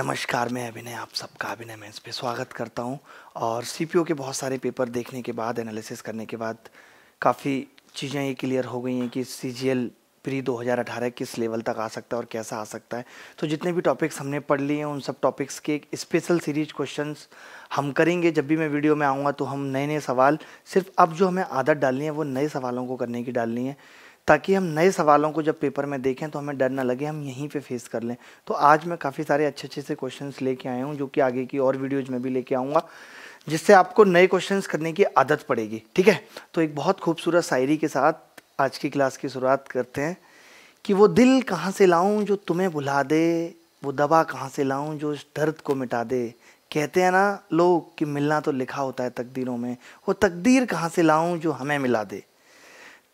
नमस्कार, मैं अभिनय आप सबका अभिनय मेंस पे स्वागत करता हूं। और सीपीओ के बहुत सारे पेपर देखने के बाद, एनालिसिस करने के बाद काफ़ी चीज़ें ये क्लियर हो गई हैं कि सीजीएल प्री 2018 किस लेवल तक आ सकता है और कैसा आ सकता है। तो जितने भी टॉपिक्स हमने पढ़ लिए हैं उन सब टॉपिक्स के एक स्पेशल सीरीज क्वेश्चंस हम करेंगे। जब भी मैं वीडियो में आऊँगा तो हम नए नए सवाल, सिर्फ अब जो हमें आदत डालनी है वो नए सवालों को करने की डालनी है, ताकि हम नए सवालों को जब पेपर में देखें तो हमें डर ना लगे, हम यहीं पे फेस कर लें। तो आज मैं काफ़ी सारे अच्छे से क्वेश्चंस लेके आया हूँ, जो कि आगे की और वीडियोज़ में भी लेके आऊँगा, जिससे आपको नए क्वेश्चंस करने की आदत पड़ेगी। ठीक है, तो एक बहुत खूबसूरत शायरी के साथ आज की क्लास की शुरुआत करते हैं कि वो दिल कहाँ से लाऊँ जो तुम्हें भुला दे, वो दवा कहाँ से लाऊँ जो इस दर्द को मिटा दे। कहते हैं ना लोग कि मिलना तो लिखा होता है तकदीरों में, वो तकदीर कहाँ से लाऊँ जो हमें मिला दे।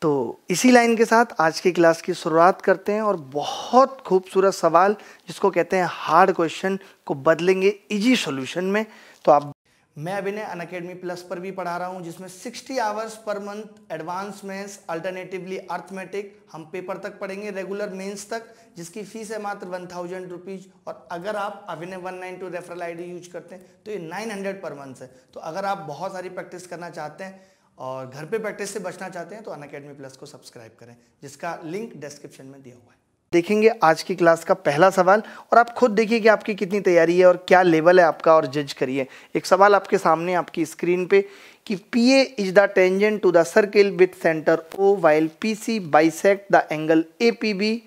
तो इसी लाइन के साथ आज की क्लास की शुरुआत करते हैं। और बहुत खूबसूरत सवाल जिसको कहते हैं हार्ड क्वेश्चन को बदलेंगे इजी सॉल्यूशन में। तो आप मैं अभिनय अनअकैडमी प्लस पर भी पढ़ा रहा हूं, जिसमें 60 hours per month advance mains, alternatively arithmetic हम पेपर तक पढ़ेंगे, रेगुलर मेंस तक, जिसकी फीस है मात्र 1000 रुपीज़। और अगर आप अभिनय 192 रेफरल आईडी यूज करते हैं तो ये 900 पर मंथ है। तो अगर आप बहुत सारी प्रैक्टिस करना चाहते हैं और घर पे प्रैक्टिस से बचना चाहते हैं तो अनअकैडमी प्लस को सब्सक्राइब करें, जिसका लिंक डिस्क्रिप्शन में दिया हुआ है। देखेंगे आज की क्लास का पहला सवाल, और आप खुद देखिए कि आपकी कितनी तैयारी है और क्या लेवल है आपका, और जज करिए। एक सवाल आपके सामने, आपकी स्क्रीन पे, कि P A is the tangent to the circle with centre O while P C bisect the angle A P B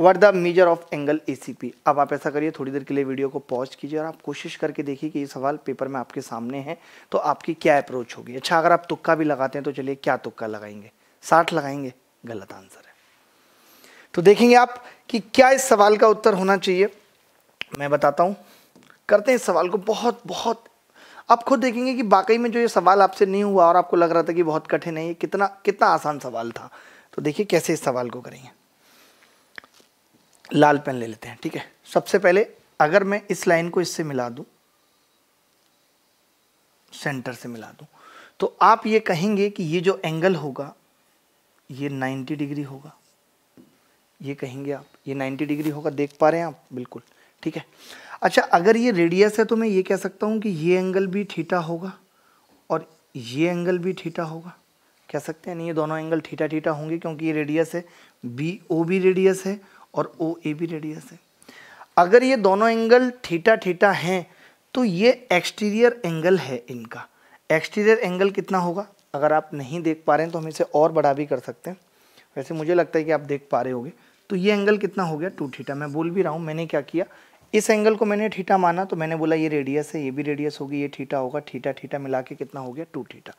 what the measure of angle A C P. अब आप ऐसा करिए, थोड़ी देर के लिए वीडियो को पॉज कीजिए और आप कोशिश करके देखिए कि ये सवाल पेपर में आपके सामने है तो आपकी क्या अप्रोच होगी। अच्छा, अगर आप तुक्का भी लगाते हैं तो चलिए क्या तुक्का लगाएंगे, 60 लगाएंगे, गलत आंसर है। तो देखेंगे आप कि क्या इस सवाल का उत्तर होना चाहिए, मैं बताता हूँ। करते हैं इस सवाल को बहुत आप खुद देखेंगे कि वाकई में जो ये सवाल आपसे नहीं हुआ और आपको लग रहा था कि बहुत कठिन है, ये कितना आसान सवाल था। तो देखिए कैसे इस सवाल को करेंगे। लाल पेन ले लेते हैं, ठीक है। सबसे पहले अगर मैं इस लाइन को इससे मिला दूं, सेंटर से मिला दूं, तो आप ये कहेंगे कि ये जो एंगल होगा ये 90 डिग्री होगा। ये कहेंगे आप, ये 90 डिग्री होगा। देख पा रहे हैं आप, बिल्कुल ठीक है। अच्छा, अगर ये रेडियस है तो मैं ये कह सकता हूं कि ये एंगल भी थीटा होगा और ये एंगल भी थीटा होगा, कह सकते हैं। नहीं, ये दोनों एंगल थीटा थीटा होंगे क्योंकि ये रेडियस है, बी ओ भी रेडियस है और ओ ए भी रेडियस है। अगर ये दोनों एंगल थीटा थीटा हैं तो ये एक्सटीरियर एंगल है इनका। एक्सटीरियर एंगल कितना होगा? अगर आप नहीं देख पा रहे हैं तो हम इसे और बड़ा भी कर सकते हैं, वैसे मुझे लगता है कि आप देख पा रहे होंगे। तो ये एंगल कितना हो गया? 2 थीटा। मैं बोल भी रहा हूँ, मैंने क्या किया, इस एंगल को मैंने थीटा माना, तो मैंने बोला ये रेडियस है, ये भी रेडियस होगी, ये थीटा होगा, थीटा थीटा मिला के कितना हो गया? 2 थीटा।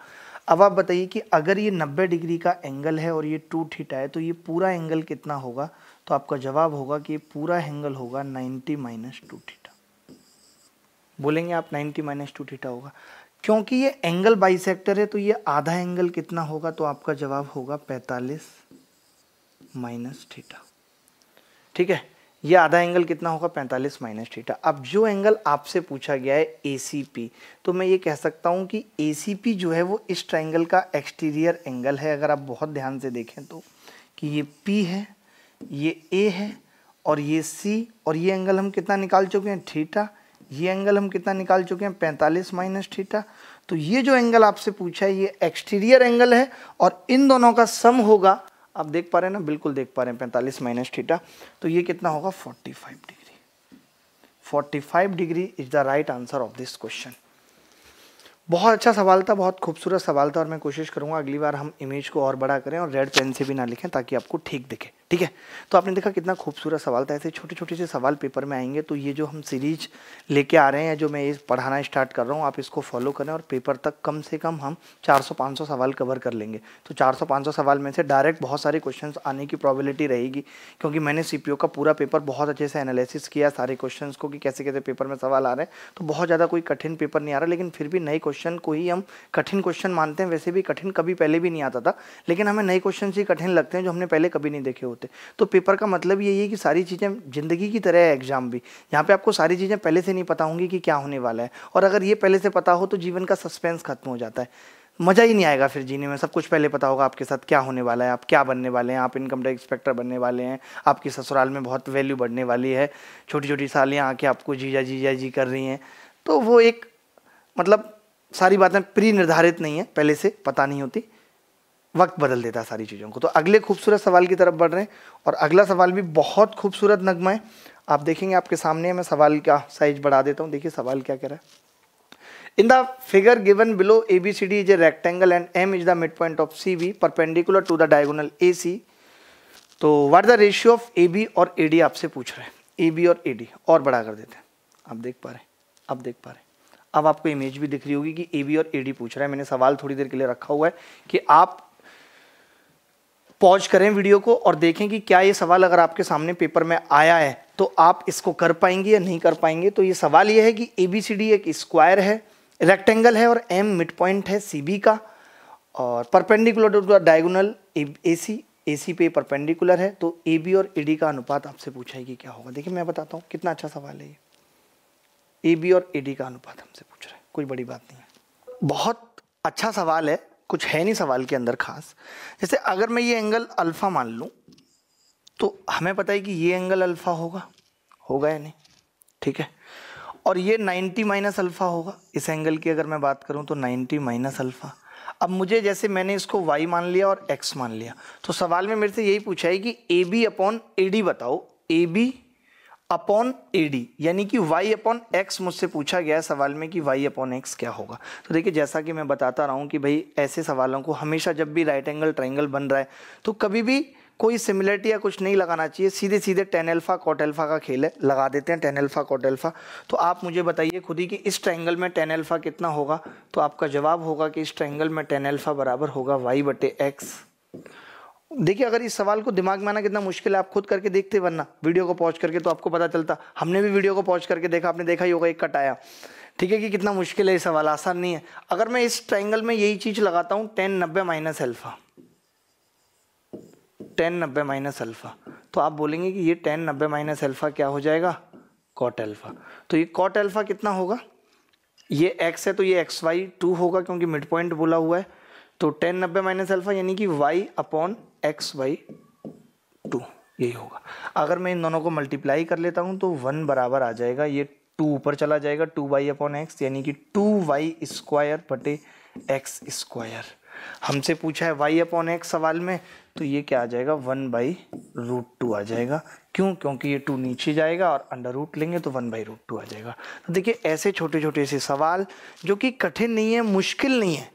अब आप बताइए कि अगर ये 90 डिग्री का एंगल है और ये 2 थीटा है तो ये पूरा एंगल कितना होगा? तो आपका जवाब होगा कि ये पूरा एंगल होगा 90 माइनस 2 थीटा। बोलेंगे आप 90 माइनस 2 थीटा होगा, क्योंकि ये एंगल बाइसेक्टर है तो ये आधा एंगल कितना होगा? तो आपका जवाब होगा 45 माइनस थीटा। ठीक है, ये आधा एंगल कितना होगा? 45 माइनस थीटा। अब जो एंगल आपसे पूछा गया है ACP, तो मैं ये कह सकता हूँ कि ACP जो है वो इस ट्राइंगल का एक्सटीरियर एंगल है। अगर आप बहुत ध्यान से देखें तो कि ये P है, ये A है और ये C, और ये एंगल हम कितना निकाल चुके हैं? थीटा। ये एंगल हम कितना निकाल चुके हैं? 45 माइनस थीटा। तो ये जो एंगल आपसे पूछा है ये एक्सटीरियर एंगल है और इन दोनों का सम होगा, आप देख पा रहे हैं ना, बिल्कुल देख पा रहे हैं, 45 माइनस थीटा। तो ये कितना होगा? 45 degree. 45 degree is the right answer of this question. बहुत अच्छा सवाल था, बहुत खूबसूरत सवाल था, और मैं कोशिश करूंगा अगली बार हम इमेज को और बड़ा करें और रेड पेन से भी ना लिखें ताकि आपको ठीक दिखे। ठीक है, तो आपने देखा कितना खूबसूरत सवाल था। ऐसे छोटे छोटे से सवाल पेपर में आएंगे, तो ये जो हम सीरीज लेके आ रहे हैं, जो मैं ये पढ़ाना स्टार्ट कर रहा हूँ, आप इसको फॉलो करें और पेपर तक कम से कम हम 400-500 सवाल कवर कर लेंगे। तो 400-500 सवाल में से डायरेक्ट बहुत सारे क्वेश्चंस आने की प्रोबेबिलिटी रहेगी, क्योंकि मैंने सीपीओ का पूरा पेपर बहुत अच्छे से एनालिसिस किया, सारे क्वेश्चंस को कि कैसे कैसे पेपर में सवाल आ रहे हैं। तो बहुत ज़्यादा कोई कठिन पेपर नहीं आ रहा, लेकिन फिर भी नए क्वेश्चन को ही हम कठिन क्वेश्चन मानते हैं। वैसे भी कठिन कभी पहले भी नहीं आता था, लेकिन हमें नए क्वेश्चन ही कठिन लगते हैं जो हमने पहले कभी नहीं देखे। तो पेपर का मतलब यही है कि सारी चीजें जिंदगी की तरह है, एग्जाम भी, यहाँ पे आपको सारी चीजें पहले से नहीं पता होंगी कि क्या होने वाला है। और अगर ये पहले से पता हो तो जीवन का सस्पेंस खत्म हो जाता है। मज़ा ही नहीं आएगा फिर जीने में। सब कुछ पहले पता होगा आपके साथ क्या होने वाला है, आप क्या बनने वाले हैं, आप इनकम टैक्स इंस्पेक्टर बनने वाले हैं, आपकी ससुराल में बहुत वैल्यू बढ़ने वाली है, छोटी छोटी सालियाँ आके आपको जीजा जीजा जी कर रही हैं। तो वो एक मतलब सारी बातें प्री निर्धारित नहीं है, पहले से पता नहीं होती, वक्त बदल देता सारी चीज़ों को। तो अगले खूबसूरत सवाल की तरफ बढ़ रहे हैं और अगला सवाल भी बहुत खूबसूरत नगमा है, आप देखेंगे आपके सामने। मैं सवाल का साइज बढ़ा देता हूँ, देखिए सवाल क्या कह रहा है। In the figure given below, ABCD is a rectangle and M is the midpoint of CB perpendicular to the diagonal AC. तो what is the ratio of AB और AD आपसे पूछ रहे हैं। AB और AD और बड़ा कर देते हैं, आप देख पा रहे हैं, आप देख पा रहे हैं। अब आपको इमेज भी दिख रही होगी कि AB और AD पूछ रहा है। मैंने सवाल थोड़ी देर के लिए रखा हुआ है कि आप पॉज करें वीडियो को और देखें कि क्या ये सवाल अगर आपके सामने पेपर में आया है तो आप इसको कर पाएंगे या नहीं कर पाएंगे। तो ये सवाल ये है कि ABCD एक स्क्वायर है, रेक्टेंगल है और M मिड पॉइंट है CB का और परपेंडिकुलर टू डायगोनल AC पे परपेंडिकुलर है। तो AB और AD का अनुपात आपसे पूछा है कि क्या होगा। देखिए मैं बताता हूँ, कितना अच्छा सवाल है ये। AB और AD का अनुपात हमसे पूछ रहा है, कोई बड़ी बात नहीं है, बहुत अच्छा सवाल है, कुछ है नहीं सवाल के अंदर खास। जैसे अगर मैं ये एंगल अल्फ़ा मान लूँ तो हमें पता है कि ये एंगल अल्फ़ा होगा या नहीं, ठीक है। और ये 90 माइनस अल्फ़ा होगा। इस एंगल की अगर मैं बात करूं तो 90 माइनस अल्फ़ा। अब मुझे जैसे मैंने इसको y मान लिया और x मान लिया, तो सवाल में मेरे से यही पूछा है कि AB अपॉन AD बताओ, AB अपॉन AD यानी कि y अपॉन x मुझसे पूछा गया है सवाल में कि y अपॉन x क्या होगा। तो देखिए जैसा कि मैं बताता रहा हूँ कि भाई ऐसे सवालों को हमेशा जब भी राइट एंगल ट्राइंगल बन रहा है तो कभी भी कोई सिमिलरिटी या कुछ नहीं लगाना चाहिए, सीधे सीधे टेन अल्फ़ा कॉट अल्फ़ा का खेल है, लगा देते हैं टेन अल्फ़ा कॉट अल्फ़ा। तो आप मुझे बताइए खुद ही कि इस ट्रायंगल में टेन अल्फ़ा कितना होगा। तो आपका जवाब होगा कि इस ट्रायंगल में टेन अल्फ़ा बराबर होगा y/x। देखिए अगर इस सवाल को दिमाग में आना कितना मुश्किल है, आप खुद करके देखते, वरना वीडियो को पॉज करके तो आपको पता चलता। हमने भी वीडियो को पॉज करके देखा, आपने देखा ही होगा एक कट आया, ठीक है, कि कितना मुश्किल है ये सवाल, आसान नहीं है। अगर मैं इस ट्रायंगल में यही चीज़ लगाता हूँ, tan 90 माइनस अल्फ़ा, तो आप बोलेंगे कि ये tan 90 माइनस अल्फ़ा क्या हो जाएगा, cot अल्फ़ा। तो ये cot अल्फ़ा कितना होगा, ये x है तो ये xy 2 होगा क्योंकि मिड पॉइंट बोला हुआ है। तो tan 90 माइनस अल्फ़ा यानी कि y/xy 2 यही होगा। अगर मैं इन दोनों को मल्टीप्लाई कर लेता हूँ तो 1 बराबर आ जाएगा, ये 2 ऊपर चला जाएगा, 2y/x यानी कि 2y² बटे x²। हमसे पूछा है y/x सवाल में, तो ये क्या आ जाएगा, 1/√2 आ जाएगा। क्यों? क्योंकि ये 2 नीचे जाएगा और अंडर रूट लेंगे तो 1/√2 आ जाएगा। तो देखिए ऐसे छोटे छोटे से सवाल जो कि कठिन नहीं है, मुश्किल नहीं है,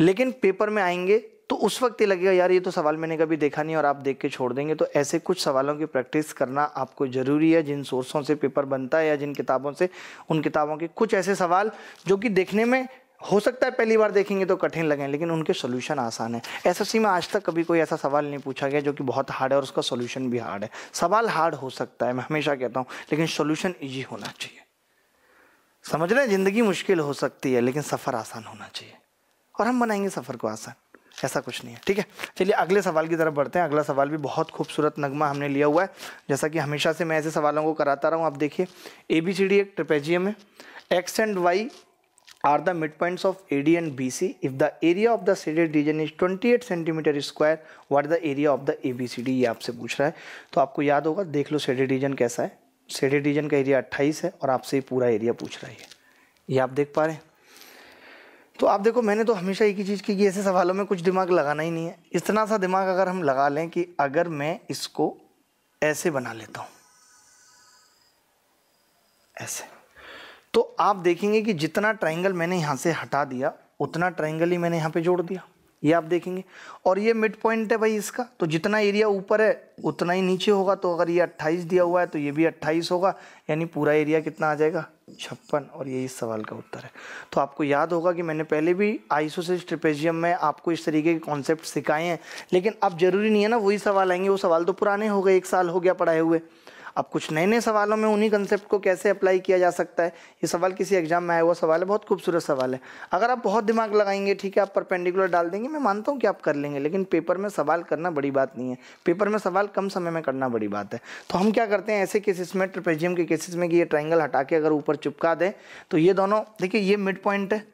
लेकिन पेपर में आएंगे तो उस वक्त ये लगेगा यार ये तो सवाल मैंने कभी देखा नहीं, और आप देख के छोड़ देंगे। तो ऐसे कुछ सवालों की प्रैक्टिस करना आपको ज़रूरी है। जिन सोर्सों से पेपर बनता है या जिन किताबों से, उन किताबों के कुछ ऐसे सवाल जो कि देखने में हो सकता है पहली बार देखेंगे तो कठिन लगें, लेकिन उनके सॉल्यूशन आसान है। एसएससी में आज तक कभी कोई ऐसा सवाल नहीं पूछा गया जो कि बहुत हार्ड है और उसका सॉल्यूशन भी हार्ड है। सवाल हार्ड हो सकता है, मैं हमेशा कहता हूँ, लेकिन सॉल्यूशन इजी होना चाहिए। समझ रहे हैं, ज़िंदगी मुश्किल हो सकती है लेकिन सफ़र आसान होना चाहिए, और हम बनाएंगे सफ़र को आसान, ऐसा कुछ नहीं है, ठीक है। चलिए अगले सवाल की तरफ बढ़ते हैं। अगला सवाल भी बहुत खूबसूरत नगमा हमने लिया हुआ है, जैसा कि हमेशा से मैं ऐसे सवालों को कराता रहा हूँ। आप देखिए ABCD एक ट्रेपेजियम है, x and y are the midpoints of AD and BC. If the area of the shaded region is 28 cm², what is the area of the ABCD? ये आपसे पूछ रहा है। तो आपको याद होगा, देख लो shaded region कैसा है, shaded region का एरिया 28 है और आपसे पूरा एरिया पूछ रहा है, ये आप देख पा रहे हैं। तो आप देखो, मैंने तो हमेशा एक ही चीज़ की कि ऐसे सवालों में कुछ दिमाग लगाना ही नहीं है। इतना सा दिमाग अगर हम लगा लें कि अगर मैं इसको ऐसे बना लेता हूँ, ऐसे, तो आप देखेंगे कि जितना ट्रायंगल मैंने यहाँ से हटा दिया उतना ट्रायंगल ही मैंने यहाँ पे जोड़ दिया, ये आप देखेंगे। और ये मिड पॉइंट है भाई इसका, तो जितना एरिया ऊपर है उतना ही नीचे होगा। तो अगर ये 28 दिया हुआ है तो ये भी 28 होगा, यानी पूरा एरिया कितना आ जाएगा, 56। और ये इस सवाल का उत्तर है। तो आपको याद होगा कि मैंने पहले भी आइसोसेल ट्रेपेजियम में आपको इस तरीके के कॉन्सेप्ट सिखाए हैं, लेकिन अब ज़रूरी नहीं है ना वही सवाल आएंगे, वो सवाल तो पुराने हो गए, 1 साल हो गया पढ़ाए हुए। अब कुछ नए नए सवालों में उन्हीं कंसेप्ट को कैसे अप्लाई किया जा सकता है, ये सवाल किसी एग्जाम में आया हुआ सवाल है, बहुत खूबसूरत सवाल है। अगर आप बहुत दिमाग लगाएंगे, ठीक है, आप परपेंडिकुलर डाल देंगे, मैं मानता हूँ कि आप कर लेंगे, लेकिन पेपर में सवाल करना बड़ी बात नहीं है, पेपर में सवाल कम समय में करना बड़ी बात है। तो हम क्या करते हैं ऐसे केसेस में, ट्रेपेजियम के केसेस में, कि ये ट्राइंगल हटा के अगर ऊपर चिपका दें तो ये दोनों, देखिए ये मिड पॉइंट है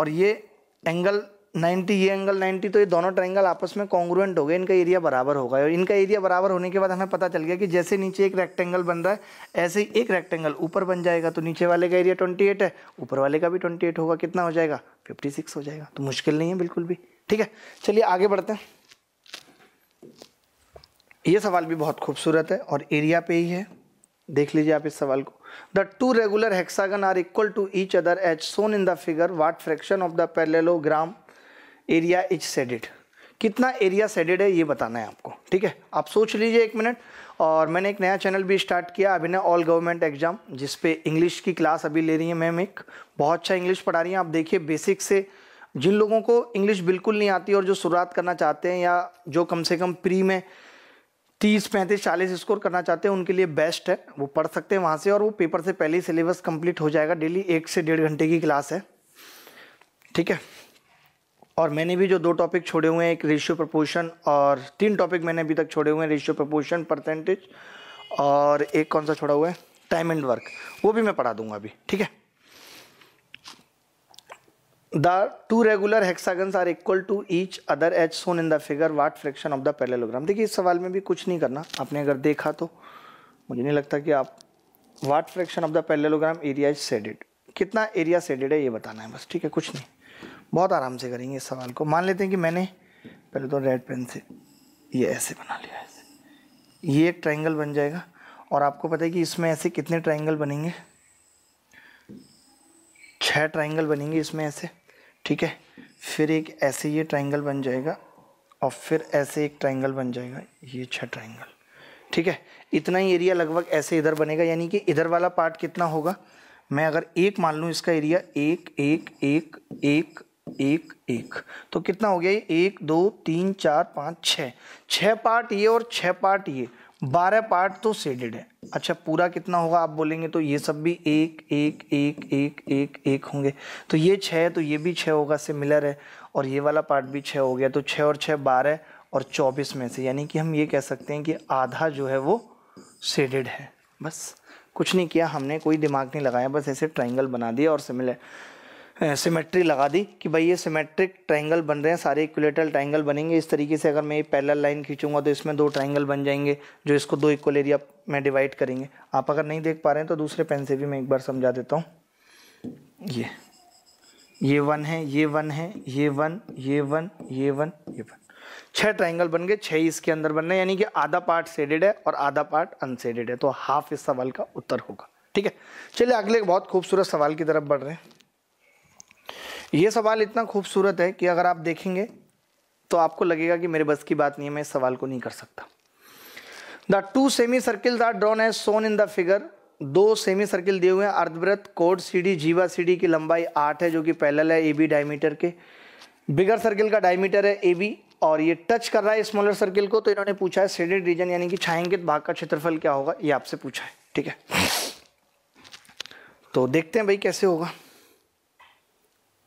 और ये एंगल 90, ये एंगल 90, तो ये दोनों ट्रायंगल आपस में कॉन्ग्रुएंट हो गए, इनका एरिया बराबर होगा। और इनका एरिया बराबर होने के बाद हमें पता चल गया कि जैसे नीचे एक रेक्टेंगल बन रहा है ऐसे ही एक रेक्टेंगल ऊपर बन जाएगा, तो नीचे वाले का एरिया 28 है, ऊपर वाले का भी 28 होगा, कितना हो जाएगा 56 हो जाएगा। तो मुश्किल नहीं है बिल्कुल भी, ठीक है। चलिए आगे बढ़ते हैं, ये सवाल भी बहुत खूबसूरत है और एरिया पे ही है, देख लीजिए आप इस सवाल को। The two regular hexagon are equal to each other as shown in the figure, what fraction of the parallelogram area is shaded, कितना एरिया सेडेड है ये बताना है आपको, ठीक है। आप सोच लीजिए एक मिनट। और मैंने एक नया चैनल भी स्टार्ट किया अभिनय ऑल गवर्नमेंट एग्जाम, जिसपे इंग्लिश की क्लास अभी ले रही है मैम, एक बहुत अच्छा इंग्लिश पढ़ा रही हैं। आप देखिए बेसिक से जिन लोगों को इंग्लिश बिल्कुल नहीं आती और जो शुरुआत करना चाहते हैं या जो कम से कम प्री में 30, 35, 40 स्कोर करना चाहते हैं उनके लिए बेस्ट है, वो पढ़ सकते हैं वहाँ से, और वो पेपर से पहले ही सिलेबस कंप्लीट हो जाएगा। डेली 1 से 1.5 घंटे की क्लास है, ठीक है। और मैंने भी जो 2 टॉपिक छोड़े हुए हैं, एक रेशियो प्रपोर्शन, और 3 टॉपिक मैंने अभी तक छोड़े हुए हैं, रेशियो प्रपोर्शन, परसेंटेज, और एक कौन सा छोड़ा हुआ है टाइम एंड वर्क, वो भी मैं पढ़ा दूंगा अभी, ठीक है। The two regular hexagons are equal to each other as shown in the figure. What fraction of the parallelogram? देखिए इस सवाल में भी कुछ नहीं करना आपने, अगर देखा तो मुझे नहीं लगता कि आप what fraction of the parallelogram area is shaded, कितना एरिया shaded है ये बताना है बस, ठीक है, कुछ नहीं। बहुत आराम से करेंगे इस सवाल को। मान लेते हैं कि मैंने पहले तो रेड पेन से ये ऐसे बना लिया, ऐसे ये एक ट्राइंगल बन जाएगा, और आपको पता है कि इसमें ऐसे कितने ट्राइंगल बनेंगे, 6 ट्राइंगल बनेंगे इसमें ऐसे, ठीक है। फिर एक ऐसे ये ट्रायंगल बन जाएगा, और फिर ऐसे एक ट्रायंगल बन जाएगा, ये 6 ट्रायंगल, ठीक है। इतना ही एरिया लगभग ऐसे इधर बनेगा, यानी कि इधर वाला पार्ट कितना होगा, मैं अगर 1 मान लूँ इसका एरिया 1, 1, 1, 1, 1, 1, तो कितना हो गया ये 1, 2, 3, 4, 5, 6, 6 पार्ट ये और 6 पार्ट ये, 12 पार्ट तो शेडेड है। अच्छा पूरा कितना होगा आप बोलेंगे, तो ये सब भी 1, 1, 1, 1, 1, 1 होंगे, तो ये 6 है तो ये भी 6 होगा, सिमिलर है, और ये वाला पार्ट भी 6 हो गया, तो 6 और 6, 12, और 24 में से, यानी कि हम ये कह सकते हैं कि आधा जो है वो शेडेड है। बस कुछ नहीं किया हमने, कोई दिमाग नहीं लगाया, बस ऐसे ट्राइंगल बना दिया और सिमिलर सिमेट्री लगा दी कि भाई ये सिमेट्रिक ट्राइंगल बन रहे हैं, सारे इक्विलेटरल ट्राइंगल बनेंगे इस तरीके से। अगर मैं ये पैरेलल लाइन खींचूंगा तो इसमें 2 ट्राइंगल बन जाएंगे जो इसको 2 इक्वल एरिया में डिवाइड करेंगे। आप अगर नहीं देख पा रहे हैं तो दूसरे पेन से भी मैं एक बार समझा देता हूँ। ये 1 है, ये 1 है, ये 1, ये 1, ये 1, ये 1, 6 ट्राइंगल बन गए, 6 इसके अंदर बन रहे, यानी कि आधा पार्ट शेडेड है और आधा पार्ट अनशेडेड है, तो हाफ इस सवाल का उत्तर होगा, ठीक है। चलिए अगले बहुत खूबसूरत सवाल की तरफ बढ़ रहे हैं। ये सवाल इतना खूबसूरत है कि अगर आप देखेंगे तो आपको लगेगा कि मेरे बस की बात नहीं है, मैं इस सवाल को नहीं कर सकता। The 2 semi circle are drawn as shown in the figure, 2 semi circle दिए हुए हैं, अर्धवृत्त कोड सीडी जीवा सीडी की लंबाई 8 है जो कि पैरेलल है एबी डायमीटर के, बिगर सर्किल का डायमीटर है एबी, और ये टच कर रहा है स्मॉलर सर्किल को, तो इन्होंने पूछा है शेडेड रीजन यानी कि छायांकित भाग का क्षेत्रफल क्या होगा, ये आपसे पूछा है, ठीक है। तो देखते हैं भाई कैसे होगा।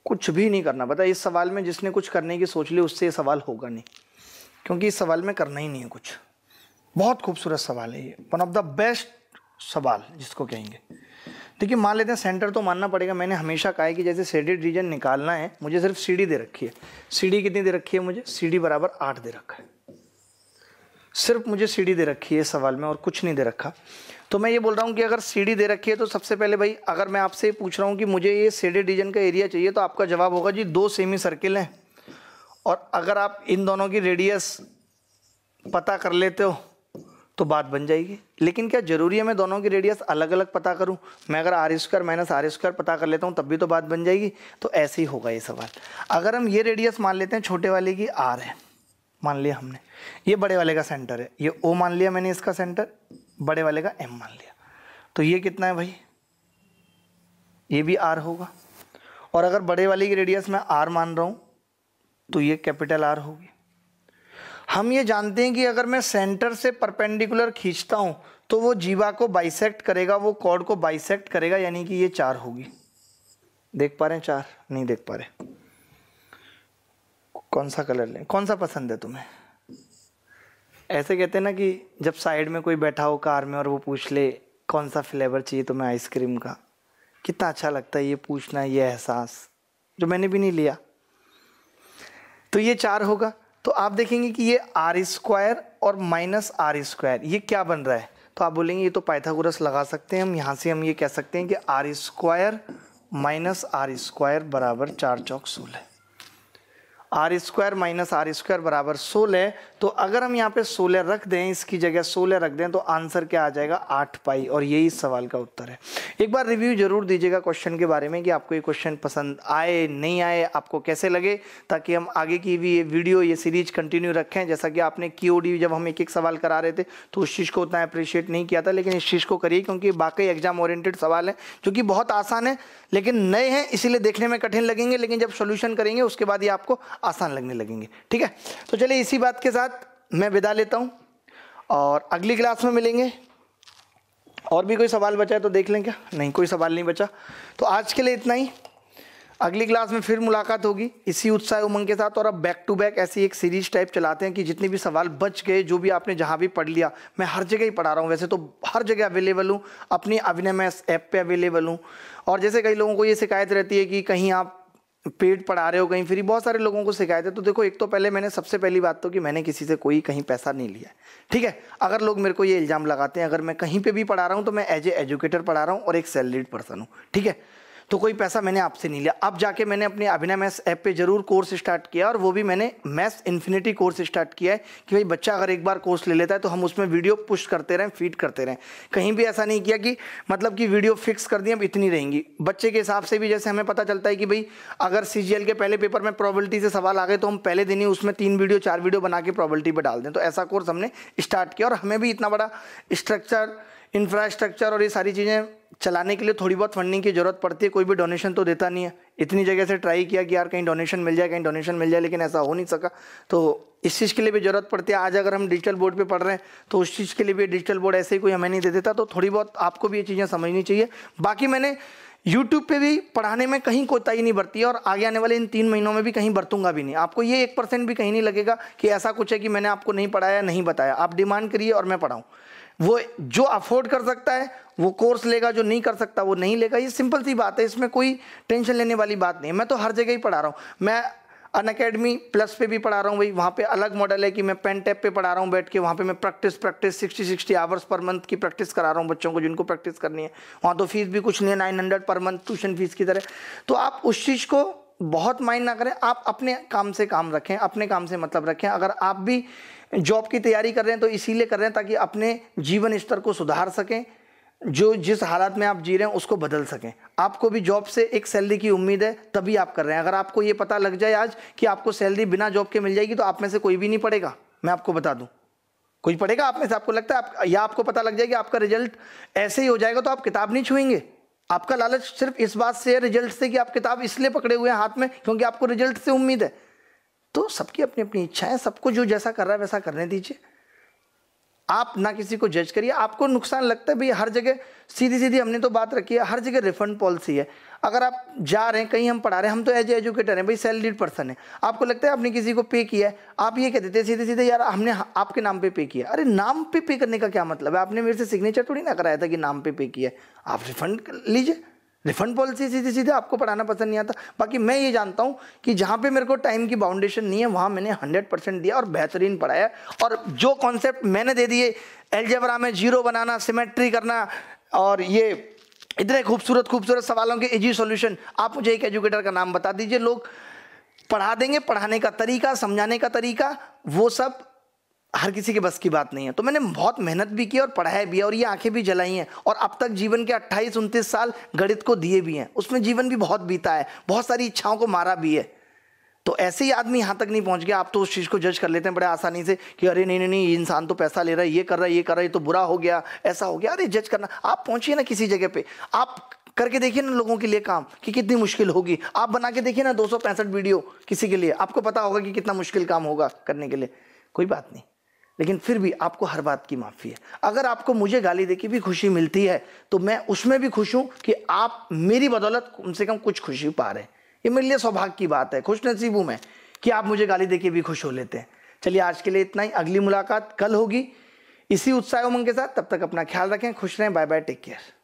कुछ भी नहीं करना, पता है इस सवाल में जिसने कुछ करने की सोच ली उससे ये सवाल होगा नहीं, क्योंकि इस सवाल में करना ही नहीं है कुछ। बहुत खूबसूरत सवाल है ये, वन ऑफ द बेस्ट सवाल जिसको कहेंगे। देखिए मान लेते हैं सेंटर तो मानना पड़ेगा, मैंने हमेशा कहा है कि जैसे शेडेड रीजन निकालना है, मुझे सिर्फ सीढ़ी दे रखी है, सीढ़ी कितनी दे रखी है मुझे, सीढ़ी बराबर 8 दे रखा है, सिर्फ मुझे सीढ़ी दे रखी है सवाल में और कुछ नहीं दे रखा। तो मैं ये बोल रहा हूँ कि अगर सीढ़ी दे रखी है तो सबसे पहले भाई अगर मैं आपसे पूछ रहा हूँ कि मुझे ये शेडेड रीजन का एरिया चाहिए, तो आपका जवाब होगा जी 2 सेमी सर्किल हैं, और अगर आप इन दोनों की रेडियस पता कर लेते हो तो बात बन जाएगी। लेकिन क्या ज़रूरी है मैं दोनों की रेडियस अलग अलग पता करूं? मैं अगर r² - r² पता कर लेता हूं तब भी तो बात बन जाएगी। तो ऐसे ही होगा ये सवाल। अगर हम ये रेडियस मान लेते हैं, छोटे वाले की r है मान लिया हमने, ये बड़े वाले का सेंटर है, ये o मान लिया मैंने, इसका सेंटर बड़े वाले का m मान लिया, तो ये कितना है भाई, ये भी r होगा। और अगर बड़े वाले की रेडियस मैं r मान रहा हूँ तो ये कैपिटल R होगी। हम ये जानते हैं कि अगर मैं सेंटर से परपेंडिकुलर खींचता हूँ तो वो जीवा को बाइसेक्ट करेगा, वो कॉर्ड को बाइसेक्ट करेगा, यानी कि ये 4 होगी। देख पा रहे हैं 4? नहीं देख पा रहे। कौन सा कलर लें, कौन सा पसंद है तुम्हें? ऐसे कहते हैं ना कि जब साइड में कोई बैठा हो कार में और वो पूछ ले कौन सा फ्लेवर चाहिए तुम्हें आइसक्रीम का, कितना अच्छा लगता है ये पूछना, ये एहसास जो मैंने भी नहीं लिया। तो ये चार होगा। तो आप देखेंगे कि ये आर स्क्वायर और माइनस आर स्क्वायर ये क्या बन रहा है। तो आप बोलेंगे ये तो पाइथागोरस लगा सकते हैं हम, यहाँ से हम ये कह सकते हैं कि R square minus R square बराबर 4 चौक 16। R square minus R square बराबर 16। तो अगर हम यहाँ पे 16 रख दें, इसकी जगह 16 रख दें, तो आंसर क्या आ जाएगा 8 पाई। और यही इस सवाल का उत्तर है। एक बार रिव्यू जरूर दीजिएगा क्वेश्चन के बारे में कि आपको ये क्वेश्चन पसंद आए नहीं आए, आपको कैसे लगे, ताकि हम आगे की भी ये वीडियो ये सीरीज कंटिन्यू रखें। जैसा कि आपने QOD जब हम एक एक सवाल करा रहे थे तो उस चीज़ को उतना अप्रिशिएट नहीं किया था, लेकिन इस चीज़ को करिए क्योंकि बाकी एग्जाम ओरिएंटेड सवाल हैं जो कि बहुत आसान है लेकिन नए हैं, इसीलिए देखने में कठिन लगेंगे, लेकिन जब सोल्यूशन करेंगे उसके बाद ये आपको आसान लगने लगेंगे। ठीक है, तो चलिए इसी बात के साथ मैं विदा लेता हूं और अगली क्लास में मिलेंगे। और भी कोई सवाल बचा है तो देख लें क्या, नहीं कोई सवाल नहीं बचा तो आज के लिए इतना ही। अगली क्लास में फिर मुलाकात होगी इसी उत्साह उमंग के साथ। और अब बैक टू बैक ऐसी एक सीरीज टाइप चलाते हैं कि जितने भी सवाल बच गए, जो भी आपने जहाँ भी पढ़ लिया, मैं हर जगह ही पढ़ा रहा हूँ, वैसे तो हर जगह अवेलेबल हूँ, अपनी अभिनय मैथ्स ऐप पर अवेलेबल हूँ। और जैसे कई लोगों को ये शिकायत रहती है कि कहीं आप पेड पढ़ा रहे हो कहीं फ्री, बहुत सारे लोगों को शिकायत है। तो देखो, एक तो पहले मैंने सबसे पहली बात तो कि मैंने किसी से कोई कहीं पैसा नहीं लिया। ठीक है, अगर लोग मेरे को ये इल्ज़ाम लगाते हैं, अगर मैं कहीं पे भी पढ़ा रहा हूँ तो मैं एज ए एजुकेटर पढ़ा रहा हूँ और एक सैलरीड पर्सन हूँ। ठीक है, तो कोई पैसा मैंने आपसे नहीं लिया। अब जाके मैंने अपने अभिनय मैथ्स ऐप पे जरूर कोर्स स्टार्ट किया और वो भी मैंने मैथ्स इन्फिनिटी कोर्स स्टार्ट किया है कि भाई बच्चा अगर एक बार कोर्स ले लेता है तो हम उसमें वीडियो पुश करते रहें, फीड करते रहें। कहीं भी ऐसा नहीं किया कि मतलब कि वीडियो फिक्स कर दी अब इतनी रहेंगी, बच्चे के हिसाब से भी। जैसे हमें पता चलता है कि भाई अगर CGL के पहले पेपर में प्रोबेबिलिटी से सवाल आ गए तो हम पहले दिन ही उसमें 3 वीडियो 4 वीडियो बना के प्रोबेबिलिटी पर डाल दें। तो ऐसा कोर्स हमने स्टार्ट किया और हमें भी इतना बड़ा स्ट्रक्चर, इंफ्रास्ट्रक्चर और ये सारी चीज़ें चलाने के लिए थोड़ी बहुत फंडिंग की ज़रूरत पड़ती है। कोई भी डोनेशन तो देता नहीं है। इतनी जगह से ट्राई किया कि यार कहीं डोनेशन मिल जाए, कहीं डोनेशन मिल जाए, लेकिन ऐसा हो नहीं सका। तो इस चीज़ के लिए भी ज़रूरत पड़ती है। आज अगर हम डिजिटल बोर्ड पे पढ़ रहे हैं तो उस चीज़ के लिए भी डिजिटल बोर्ड ऐसे ही कोई हमें नहीं दे देता। तो थोड़ी बहुत आपको भी ये चीज़ें समझनी चाहिए। बाकी मैंने YouTube पे भी पढ़ाने में कहीं कोताही नहीं बरती है और आगे आने वाले इन 3 महीनों में भी कहीं बरतूंगा भी नहीं। आपको ये 1% भी कहीं नहीं लगेगा कि ऐसा कुछ है कि मैंने आपको नहीं पढ़ाया, नहीं बताया। आप डिमांड करिए और मैं पढ़ाऊँ। वो जो अफोर्ड कर सकता है वो कोर्स लेगा, जो नहीं कर सकता वो नहीं लेगा। ये सिंपल सी बात है, इसमें कोई टेंशन लेने वाली बात नहीं है। मैं तो हर जगह ही पढ़ा रहा हूँ। मैं अनअकैडमी प्लस पे भी पढ़ा रहा हूँ भाई, वहाँ पे अलग मॉडल है कि मैं पेनटैप पे पढ़ा रहा हूँ बैठ के। वहाँ पे मैं प्रैक्टिस 60 आवर्स पर मंथ की प्रैक्टिस करा रहा हूँ बच्चों को, जिनको प्रैक्टिस करनी है। वहाँ तो फीस भी कुछ नहीं है, 900 पर मंथ ट्यूशन फीस की तरह। तो आप उस चीज़ को बहुत माइंड ना करें, आप अपने काम से काम रखें, अपने काम से मतलब रखें। अगर आप भी जॉब की तैयारी कर रहे हैं तो इसीलिए कर रहे हैं ताकि अपने जीवन स्तर को सुधार सकें, जो जिस हालात में आप जी रहे हैं उसको बदल सकें। आपको भी जॉब से एक सैलरी की उम्मीद है तभी आप कर रहे हैं। अगर आपको ये पता लग जाए आज कि आपको सैलरी बिना जॉब के मिल जाएगी तो आप में से कोई भी नहीं पढ़ेगा। मैं आपको बता दूं, कोई पढ़ेगा आप में से? आपको लगता है आप, या आपको पता लग जाएगा आपका रिजल्ट ऐसे ही हो जाएगा तो आप किताब नहीं छूएंगे। आपका लालच सिर्फ इस बात से है रिजल्ट से कि आप किताब इसलिए पकड़े हुए हैं हाथ में क्योंकि आपको रिजल्ट से उम्मीद है। तो सबकी अपनी अपनी इच्छा है, सबको जो जैसा कर रहा है वैसा करने दीजिए। आप ना किसी को जज करिए। आपको नुकसान लगता है भाई हर जगह, सीधी सीधी हमने तो बात रखी है, हर जगह रिफंड पॉलिसी है। अगर आप जा रहे हैं कहीं, हम पढ़ा रहे हैं, हम तो एज ए एजुकेटर हैं भाई, सैलरीड पर्सन है। आपको लगता है आपने किसी को पे किया है, आप ये कह देते हैं सीधे सीधे यार हमने आपके नाम पे किया। अरे नाम पे करने का क्या मतलब है? आपने मेरे से सिग्नेचर थोड़ी ना कराया था कि नाम पे किया है। आप रिफंड लीजिए, रिफंड पॉलिसी सीधे सीधे। आपको पढ़ाना पसंद नहीं आता। बाकी मैं ये जानता हूँ कि जहाँ पे मेरे को टाइम की बाउंडेशन नहीं है वहाँ मैंने 100% दिया और बेहतरीन पढ़ाया। और जो कॉन्सेप्ट मैंने दे दिए, एल्जेब्रा में जीरो बनाना, सिमेट्री करना और ये इतने खूबसूरत खूबसूरत सवालों के इजी सॉल्यूशन, आप मुझे एक एजुकेटर का नाम बता दीजिए, लोग पढ़ा देंगे। पढ़ाने का तरीका, समझाने का तरीका, वो सब हर किसी के बस की बात नहीं है। तो मैंने बहुत मेहनत भी की और पढ़ाया भी है और ये आंखें भी जलाई हैं और अब तक जीवन के 28-29 साल गणित को दिए भी हैं। उसमें जीवन भी बहुत बीता है, बहुत सारी इच्छाओं को मारा भी है। तो ऐसे ही आदमी यहाँ तक नहीं पहुँच गया। आप तो उस चीज़ को जज कर लेते हैं बड़े आसानी से कि अरे नहीं, इंसान तो पैसा ले रहा है, ये कर रहा है, ये कर रहा है, ये तो बुरा हो गया, ऐसा हो गया। अरे जज करना, आप पहुँचिए ना किसी जगह पर, आप करके देखिए ना लोगों के लिए काम कि कितनी मुश्किल होगी। आप बना के देखिए ना 265 वीडियो किसी के लिए, आपको पता होगा कि कितना मुश्किल काम होगा करने के लिए। कोई बात नहीं, लेकिन फिर भी आपको हर बात की माफ़ी है। अगर आपको मुझे गाली देके भी खुशी मिलती है तो मैं उसमें भी खुश हूँ कि आप मेरी बदौलत कम से कम कुछ खुशी पा रहे हैं। ये मेरे लिए सौभाग्य की बात है, खुशनसीब हूँ मैं कि आप मुझे गाली देके भी खुश हो लेते हैं। चलिए आज के लिए इतना ही। अगली मुलाकात कल होगी इसी उत्साह उमंग के साथ। तब तक अपना ख्याल रखें, खुश रहें। Bye bye, take care.